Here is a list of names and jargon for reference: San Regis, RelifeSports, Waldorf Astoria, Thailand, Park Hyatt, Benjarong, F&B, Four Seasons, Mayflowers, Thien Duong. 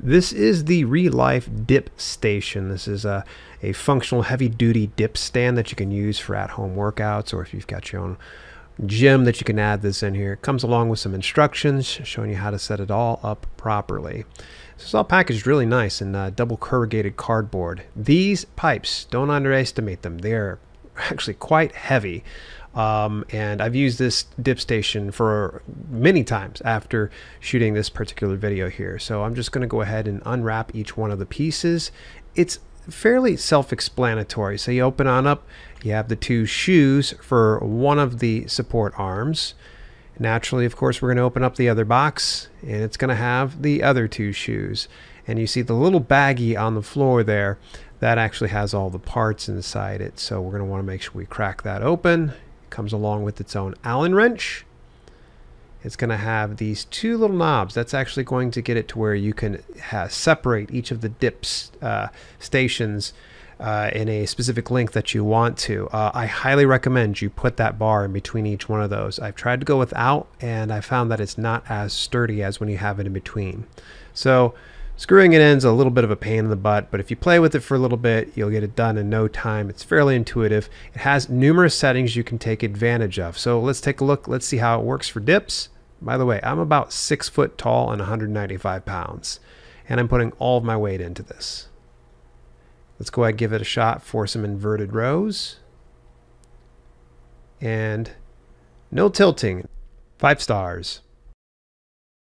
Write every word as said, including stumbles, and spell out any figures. This is the ReLife dip station. This is a, a functional heavy-duty dip stand that you can use for at-home workouts, or if you've got your own gym, that you can add this in here. It comes along with some instructions showing you how to set it all up properly. This is all packaged really nice in uh, double corrugated cardboard. These pipes, don't underestimate them. They are actually quite heavy. Um, and I've used this dip station for many times after shooting this particular video here. So I'm just going to go ahead and unwrap each one of the pieces. It's fairly self-explanatory. So you open on up, you have the two shoes for one of the support arms. Naturally, of course, we're going to open up the other box, and it's going to have the other two shoes. And you see the little baggie on the floor there that actually has all the parts inside it. So we're going to want to make sure we crack that open. It comes along with its own Allen wrench. It's going to have these two little knobs. That's actually going to get it to where you can ha separate each of the dips uh, stations uh, in a specific length that you want to. Uh, I highly recommend you put that bar in between each one of those. I've tried to go without, and I found that it's not as sturdy as when you have it in between. So screwing it in is a little bit of a pain in the butt, but if you play with it for a little bit, you'll get it done in no time. It's fairly intuitive. It has numerous settings you can take advantage of. So let's take a look. Let's see how it works for dips. By the way, I'm about six foot tall and one hundred ninety-five pounds, and I'm putting all of my weight into this. Let's go ahead and give it a shot for some inverted rows. And no tilting. Five stars.